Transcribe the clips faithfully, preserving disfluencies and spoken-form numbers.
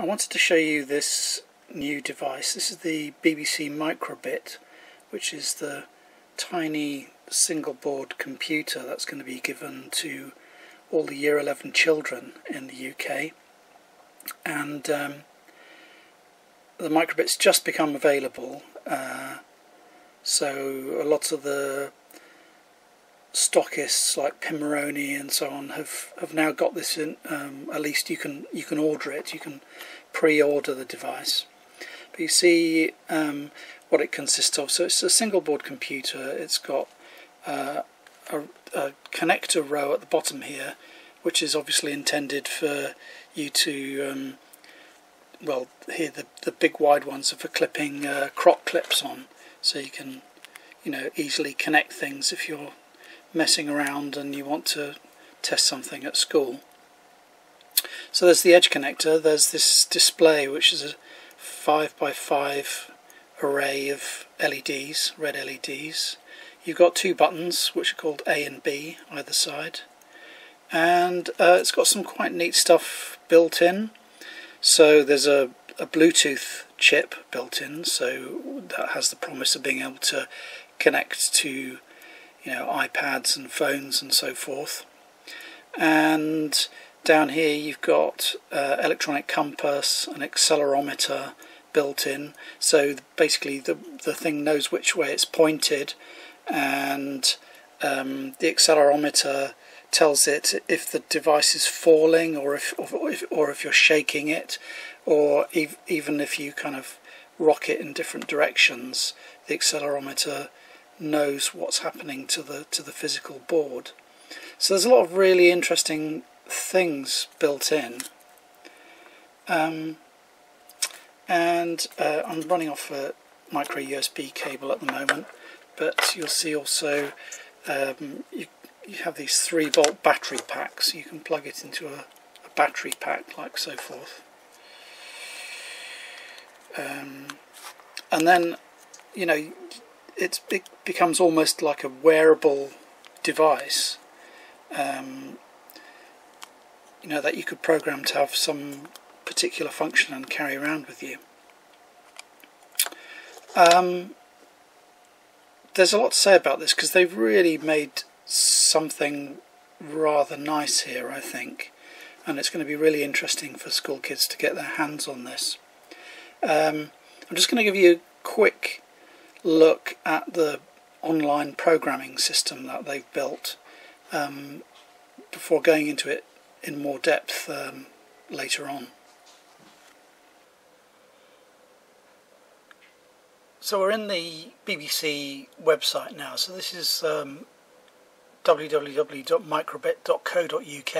I wanted to show you this new device. This is the B B C micro:bit, which is the tiny single board computer that's going to be given to all the year eleven children in the U K. And um, the micro:bit's just become available, uh, so a lot of the stockists like Pimoroni and so on have have now got this in. Um, at least you can you can order it. You can pre-order the device. But you see um, what it consists of. So it's a single board computer. It's got uh, a, a connector row at the bottom here, which is obviously intended for you to. Um, well, here the the big wide ones are for clipping uh, crop clips on, so you can you know easily connect things if you're messing around and you want to test something at school. So there's the edge connector, there's this display which is a five by five array of L E Ds, red L E Ds. You've got two buttons which are called A and B either side, and uh, it's got some quite neat stuff built in. So there's a, a Bluetooth chip built in, so that has the promise of being able to connect to you know, iPads and phones and so forth. And down here you've got uh, electronic compass, an accelerometer built in, so basically the, the thing knows which way it's pointed, and um, the accelerometer tells it if the device is falling or if or if, or if you're shaking it, or ev even if you kind of rock it in different directions, the accelerometer knows what's happening to the to the physical board. So there's a lot of really interesting things built in, um, and uh, I'm running off a micro U S B cable at the moment, but you'll see also um, you, you have these three volt battery packs. You can plug it into a, a battery pack like so forth, um, and then you know It's, it becomes almost like a wearable device, um, you know, that you could program to have some particular function and carry around with you. Um, there's a lot to say about this because they've really made something rather nice here, I think, and it's going to be really interesting for school kids to get their hands on this. Um, I'm just going to give you a quick look at the online programming system that they've built um, before going into it in more depth um, later on. So we're in the B B C website now. So this is um, w w w dot micro:bit dot co dot u k.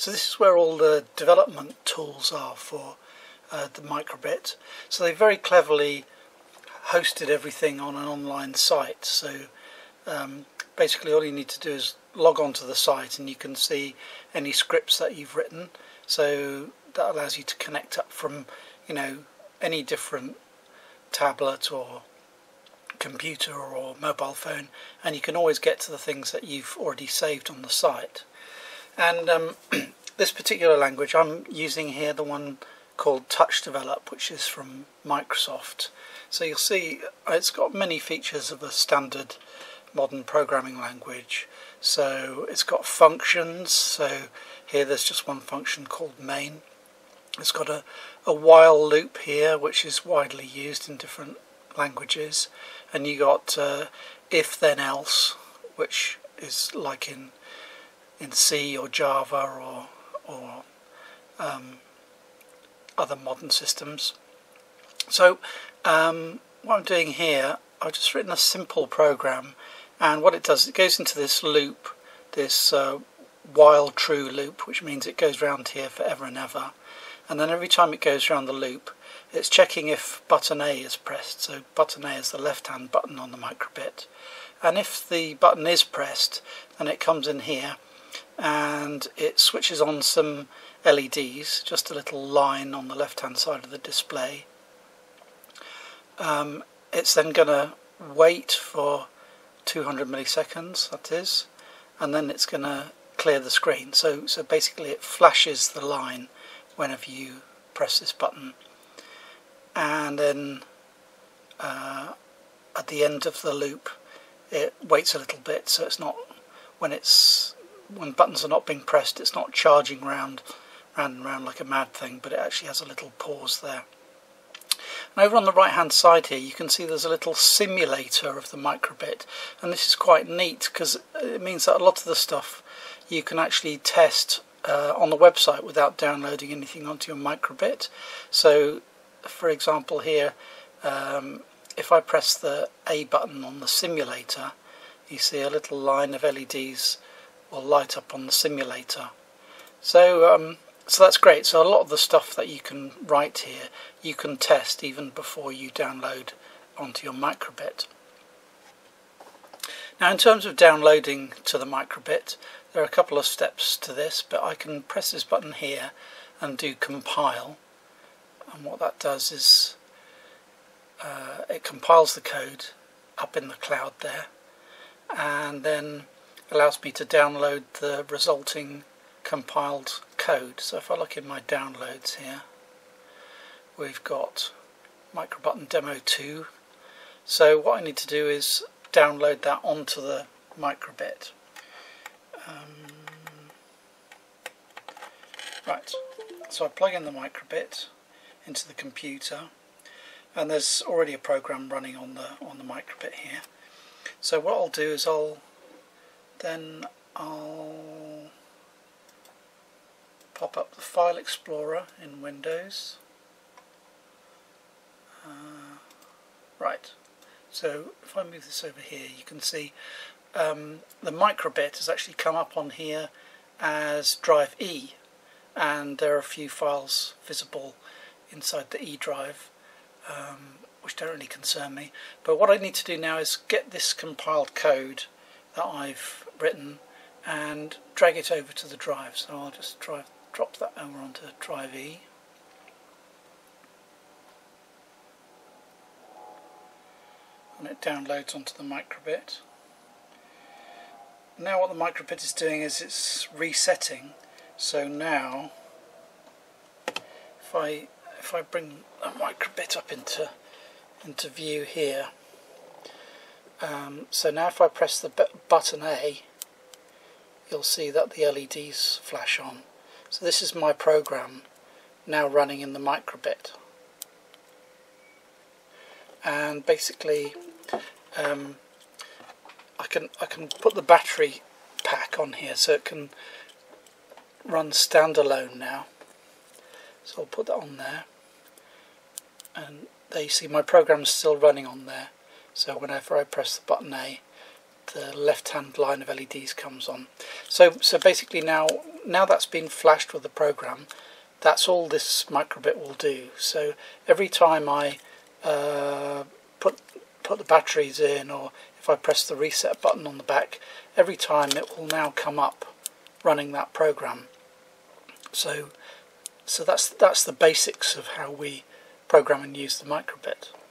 So this is where all the development tools are for uh, the micro:bit. So they very cleverly hosted everything on an online site, so um, basically all you need to do is log on to the site and you can see any scripts that you've written, so that allows you to connect up from you know any different tablet or computer or mobile phone, and you can always get to the things that you've already saved on the site. And um, this particular language I'm using here, the one called Touch Develop, which is from Microsoft. So you'll see it's got many features of a standard modern programming language. So it's got functions, so here there's just one function called main. It's got a, a while loop here, which is widely used in different languages, and you got uh, if then else, which is like in in C or Java or or um, other modern systems. So um, what I'm doing here, I've just written a simple program, and what it does, it goes into this loop, this uh, while true loop, which means it goes round here forever and ever, and then every time it goes round the loop it's checking if button A is pressed. So button A is the left hand button on the micro:bit, and if the button is pressed then it comes in here and it switches on some L E Ds, just a little line on the left hand side of the display. Um, it's then going to wait for two hundred milliseconds, that is, and then it's going to clear the screen. So, so basically it flashes the line whenever you press this button, and then uh, at the end of the loop it waits a little bit, so it's not, when it's when buttons are not being pressed, it's not charging round round and round like a mad thing, but it actually has a little pause there. And over on the right hand side here you can see there's a little simulator of the micro:bit, and this is quite neat because it means that a lot of the stuff you can actually test uh, on the website without downloading anything onto your micro:bit. So for example here, um, if I press the A button on the simulator, you see a little line of L E Ds will light up on the simulator. So um, So that's great. So a lot of the stuff that you can write here, you can test even before you download onto your micro:bit. Now in terms of downloading to the micro:bit, there are a couple of steps to this, but I can press this button here and do compile. And what that does is uh, it compiles the code up in the cloud there, and then allows me to download the resulting compiled code. So if I look in my downloads here, we've got micro:bit demo two. So what I need to do is download that onto the micro:bit. Um, right, so I plug in the micro:bit into the computer, and there's already a program running on the on the micro:bit here. So what I'll do is I'll then I'll pop up the File Explorer in Windows. Uh, right, so if I move this over here, you can see um, the micro:bit has actually come up on here as drive E, and there are a few files visible inside the E drive, um, which don't really concern me. But what I need to do now is get this compiled code that I've written and drag it over to the drive. So I'll just drive drop that over onto drive E. And it downloads onto the micro:bit. Now what the micro:bit is doing is it's resetting. So now if I if I bring the micro:bit up into into view here, um, so now if I press the button A, you'll see that the L E Ds flash on. So this is my program now running in the micro:bit, and basically um, I can I can put the battery pack on here so it can run standalone now. So I'll put that on there, and there you see my program's still running on there. So whenever I press the button A, the left-hand line of L E Ds comes on. So, so basically now, now that's been flashed with the program, that's all this micro:bit will do. So every time I uh, put put the batteries in, or if I press the reset button on the back, every time it will now come up running that program. So, so that's that's the basics of how we program and use the micro:bit.